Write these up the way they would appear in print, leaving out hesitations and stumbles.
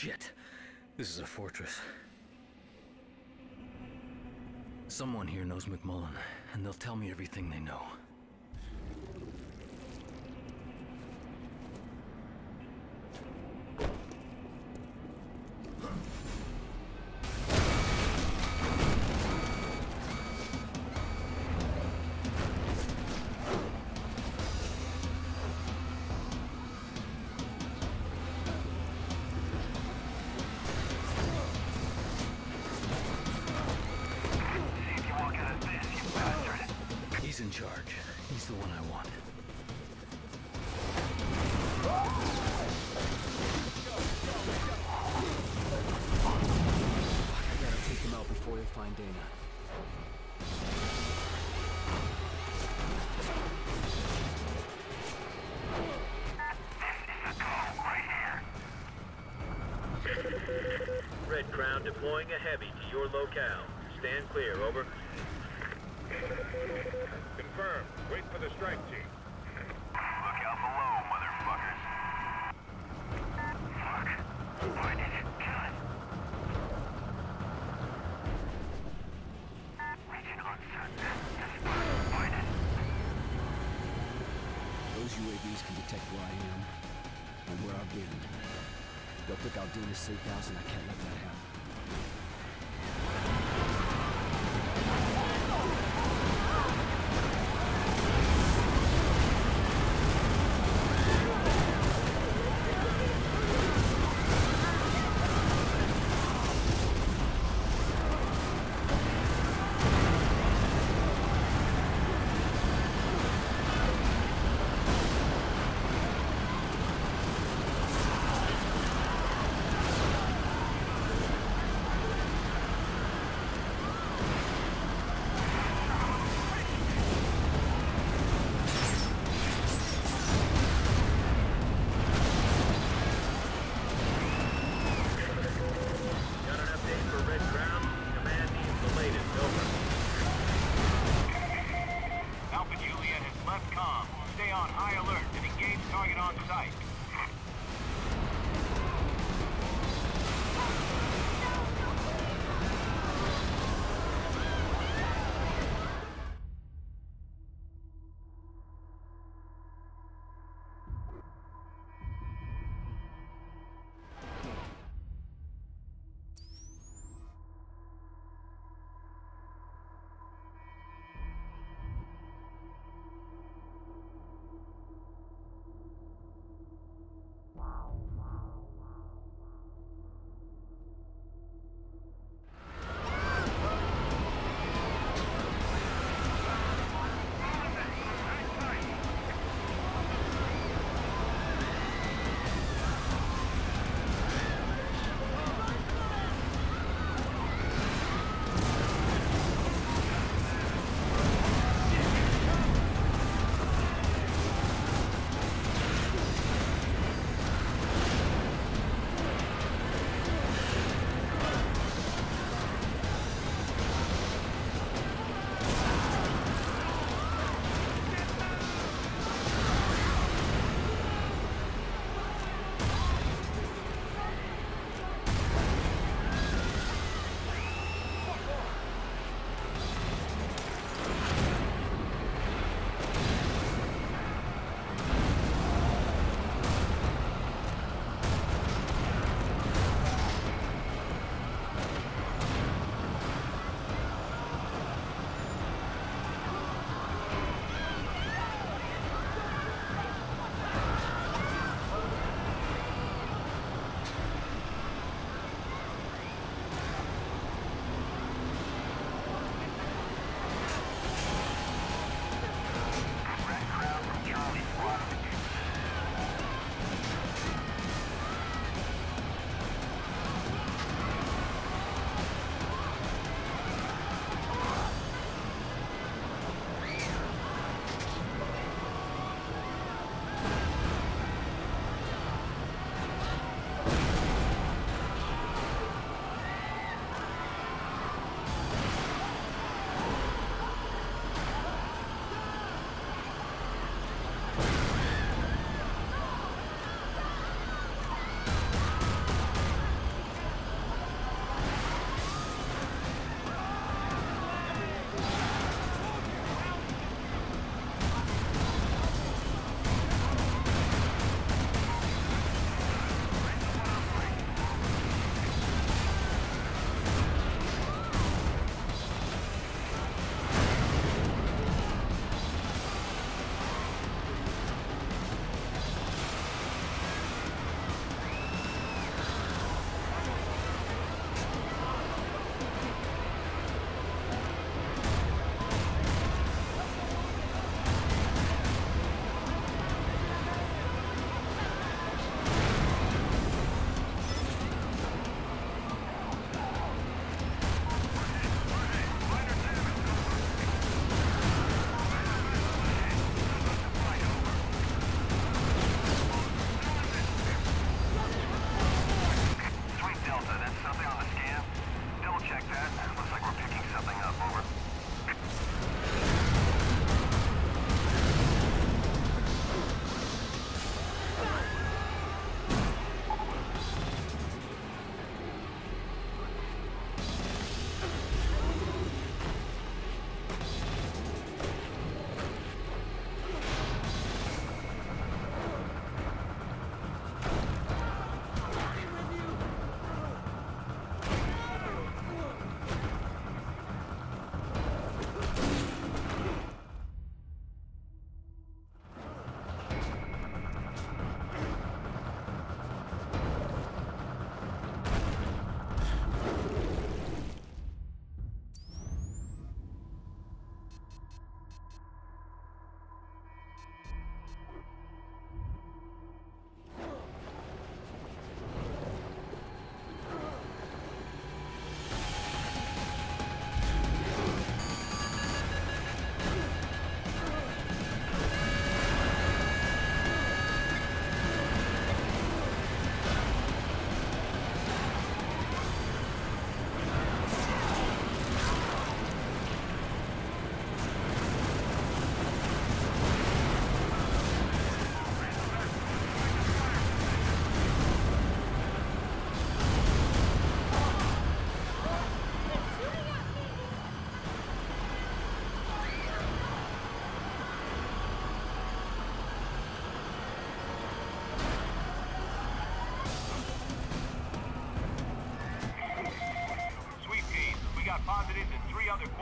Shit. This is a fortress. Someone here knows McMullen, and they'll tell me everything they know. In charge. He's the one I want. I gotta take him out before they find Dana. This is the goal right here. Red Crown deploying a heavy to your locale. Stand clear, over. Confirm. Wait for the strike team. Look out below, motherfuckers. Fuck. Why did you kill it? Region uncertain. Why did it? Those UAVs can detect where I am and where I've been. They'll pick out Dana's safe house, and I can't let that happen.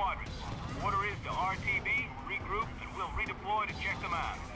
squadrons. Order is to RTB, regroup, and we'll redeploy to check them out.